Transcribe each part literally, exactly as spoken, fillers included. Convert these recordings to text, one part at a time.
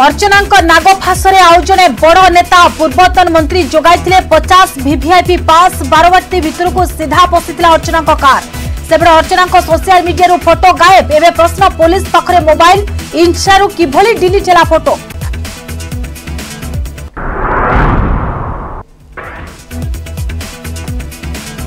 अर्चना नागो फासरे आउ जड़े बड़ नेता पूर्वतन मंत्री जोगाई पचास वीवीआईपी पास बारवाटी भितर को सीधा पशिता अर्चना कार सेबड़े अर्चना सोशल मीडिया फोटो गायब एवं प्रश्न पुलिस पाखे मोबाइल इंस्टारू किभली डिलीट है फोटो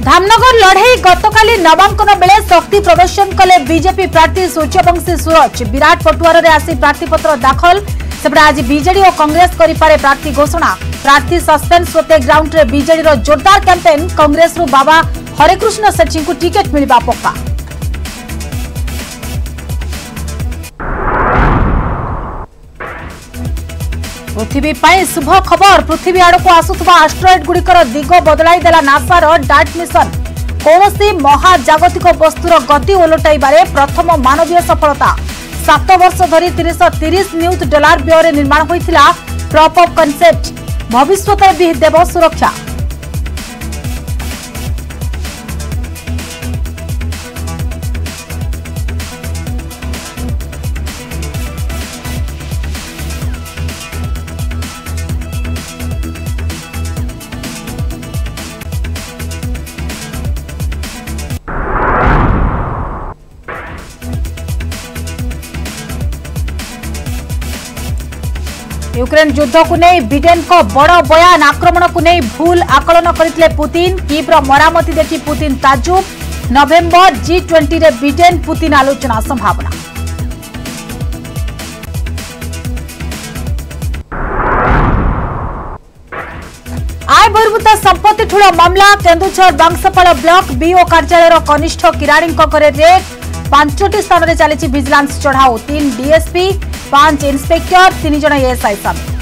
धामनगर लड़ई गतकाली नवांकन बेले शक्ति प्रदर्शन कले बीजेपी प्रार्थी सूर्यवंशी सूरज विराट पटुआर आसी प्रार्थीपत्र दाखल सेपटे आज बीजेडी और कांग्रेस करें प्रार्थी घोषणा प्रार्थी सस्पेंड स्वते ग्राउंड रे बीजेडी रो जोरदार कैंपेन कांग्रेस रू बाबा हरेकृष्ण सेठी को टिकेट मिलवा पक्का पृथ्वी पर शुभ खबर पृथ्वी आड़क आसुवा आस्ट्रॉइड गुड़िकर दिग बदल नासार डार्ट मिशन कौन महाजागतिक वस्तुर गति ओलटाइबारे प्रथम मानवीय सफलता सात वर्ष धरी तीन सौ तीस नियुत डॉलर व्यय निर्माण होता प्रॉप अप कनसेप्ट भविष्य भी देव सुरक्षा यूक्रेन युद्ध को नहीं ब्रिटेन को बड़ बयान आक्रमण को नहीं भूल आकलन करते पुतिन किब्र मरामती देखी पुतिन ताजुब नवेम्बर जी ट्वेंटी रे ब्रिटेन पुतिन आलोचना संभावना आय बहिर्भूत संपत्ति ठूल मामला केन्दुझर बांसपाड़ा ब्लॉक बीओ कार्यालय कनिष्ठ किराणी घरे रेड पांचटी स्थान में चली विजिलेंस चढ़ाओ तीन डीएसपी पांच इन्स्पेक्टर तीन जन एएसआई सामने।